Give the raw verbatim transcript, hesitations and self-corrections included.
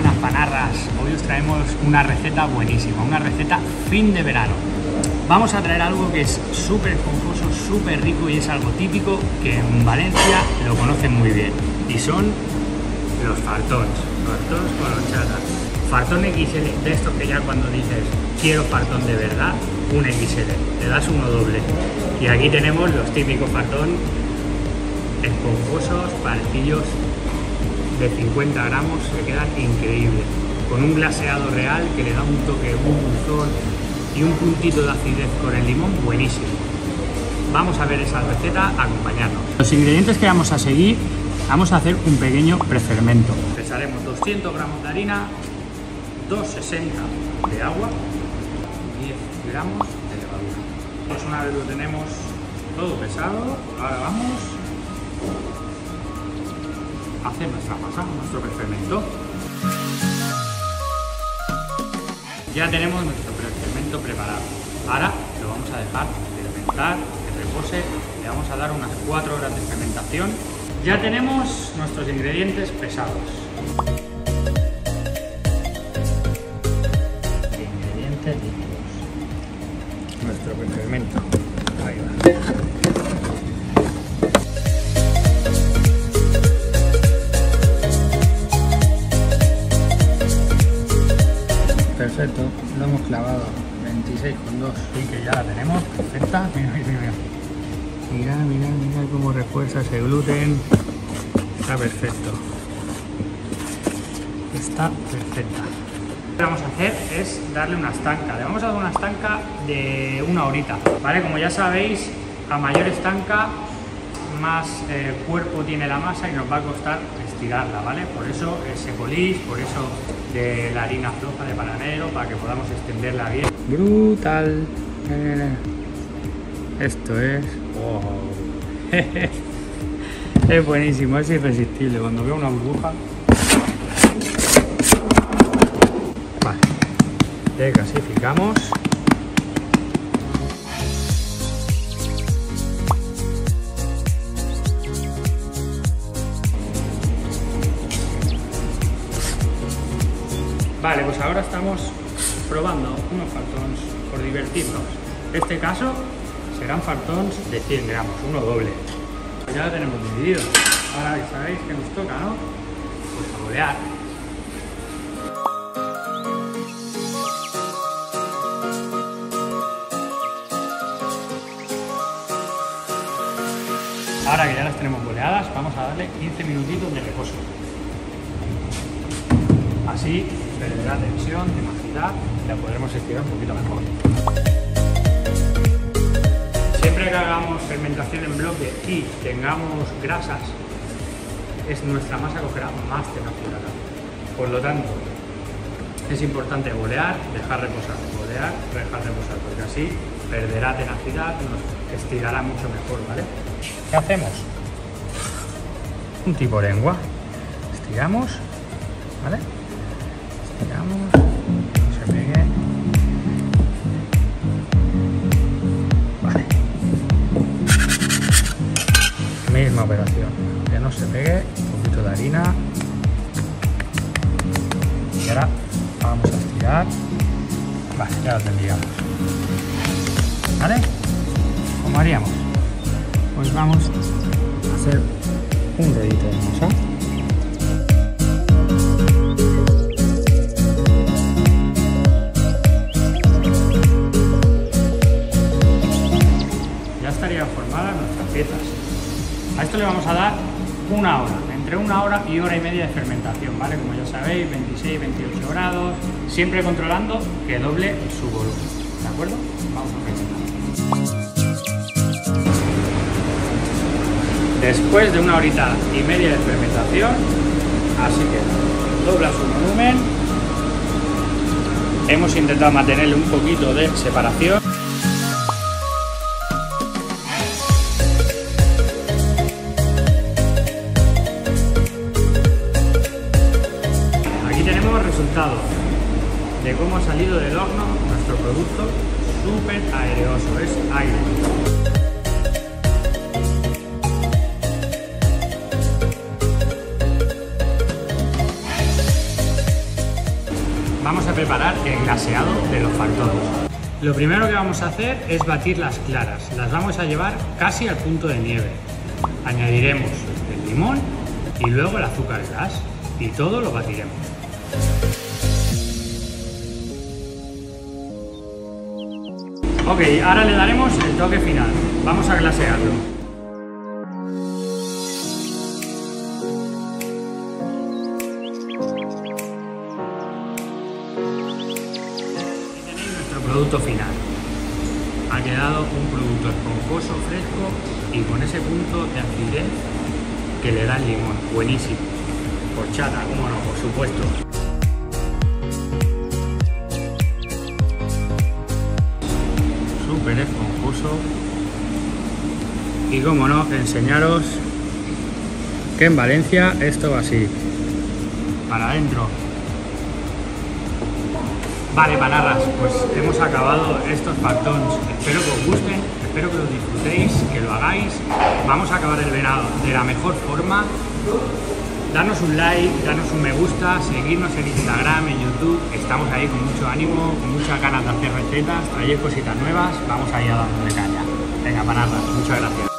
buenas panarras. Hoy os traemos una receta buenísima, una receta fin de verano. Vamos a traer algo que es súper esponjoso, súper rico y es algo típico que en Valencia lo conocen muy bien. Y son los fartons, fartons con horchata. Fartón equis ele, de estos que ya cuando dices quiero fartón de verdad, un equis ele, le das uno doble. Y aquí tenemos los típicos fartón esponjosos, palillos de cincuenta gramos, se quedan increíbles, con un glaseado real que le da un toque, un dulzor y un puntito de acidez con el limón buenísimo. Vamos a ver esa receta, acompañarnos. Los ingredientes que vamos a seguir, vamos a hacer un pequeño prefermento. Pesaremos doscientos gramos de harina, doscientos sesenta de agua, diez gramos de levadura. Pues una vez lo tenemos todo pesado, ahora vamos a hacer nuestra masa, nuestro prefermento. Ya tenemos nuestro prefermento preparado. Ahora lo vamos a dejar fermentar, que repose, le vamos a dar unas cuatro horas de fermentación. Ya tenemos nuestros ingredientes pesados. Ingredientes líquidos. Nuestro prefermento. Ahí va. Perfecto, lo hemos clavado. veintiséis coma dos. Sí, que ya la tenemos. Perfecta. Mira, mira, mira. Mirad, mirad, mirad cómo refuerza ese gluten. Está perfecto. Está perfecta. Lo que vamos a hacer es darle una estanca. Le vamos a dar una estanca de una horita, ¿vale? Como ya sabéis, a mayor estanca, más eh, cuerpo tiene la masa y nos va a costar estirarla, ¿vale? Por eso ese polish, por eso de la harina floja de bananero, para que podamos extenderla bien. Brutal. Esto es... Wow. Es buenísimo, es irresistible. Cuando veo una burbuja... Vale. Decasificamos. Vale, pues ahora estamos probando unos fartons por divertirnos. En este caso... serán fartons de cien gramos, uno doble. Ya lo tenemos dividido. Ahora que sabéis que nos toca, ¿no? Pues saborear. Ahora que ya las tenemos boleadas, vamos a darle quince minutitos de reposo. Así perderá tensión, tensión y la podremos estirar un poquito mejor. Siempre que hagamos fermentación en bloque y tengamos grasas, es nuestra masa cogerá más tenacidad. Por lo tanto, es importante bolear, dejar reposar, bolear, dejar reposar, porque así perderá tenacidad, nos estirará mucho mejor, ¿vale? ¿Qué hacemos? Un tipo lengua. Estiramos, ¿vale? Estiramos. Misma operación, que no se pegue, un poquito de harina y ahora vamos a estirar. Vale, ya lo tendríamos, ¿vale? ¿Cómo haríamos? Pues vamos a hacer un rollito de masa. Ya estarían formadas nuestras piezas. A esto le vamos a dar una hora, entre una hora y hora y media de fermentación, ¿vale? Como ya sabéis, veintiséis, veintiocho grados, siempre controlando que doble su volumen, ¿de acuerdo? Vamos a fermentar. Después de una horita y media de fermentación, así que dobla su volumen. Hemos intentado mantenerle un poquito de separación. Resultado de cómo ha salido del horno nuestro producto súper aereoso, es aire. preparar el glaseado de los fartons. Lo primero que vamos a hacer es batir las claras, las vamos a llevar casi al punto de nieve. Añadiremos el limón y luego el azúcar glas y todo lo batiremos. Ok, ahora le daremos el toque final, vamos a glasearlo. Producto final. Ha quedado un producto esponjoso, fresco y con ese punto de acidez que le da el limón. Buenísimo. Horchata, como no, por supuesto. Súper esponjoso. Y como no, enseñaros que en Valencia esto va así. Para adentro. Vale, panarras, pues hemos acabado estos fartons. Espero que os gusten, espero que los disfrutéis, que lo hagáis. Vamos a acabar el verano de la mejor forma. Danos un like, danos un me gusta, seguidnos en Instagram, en YouTube. Estamos ahí con mucho ánimo, con muchas ganas de hacer recetas, traer cositas nuevas. Vamos ahí a darnos de caña. Venga, panarras, muchas gracias.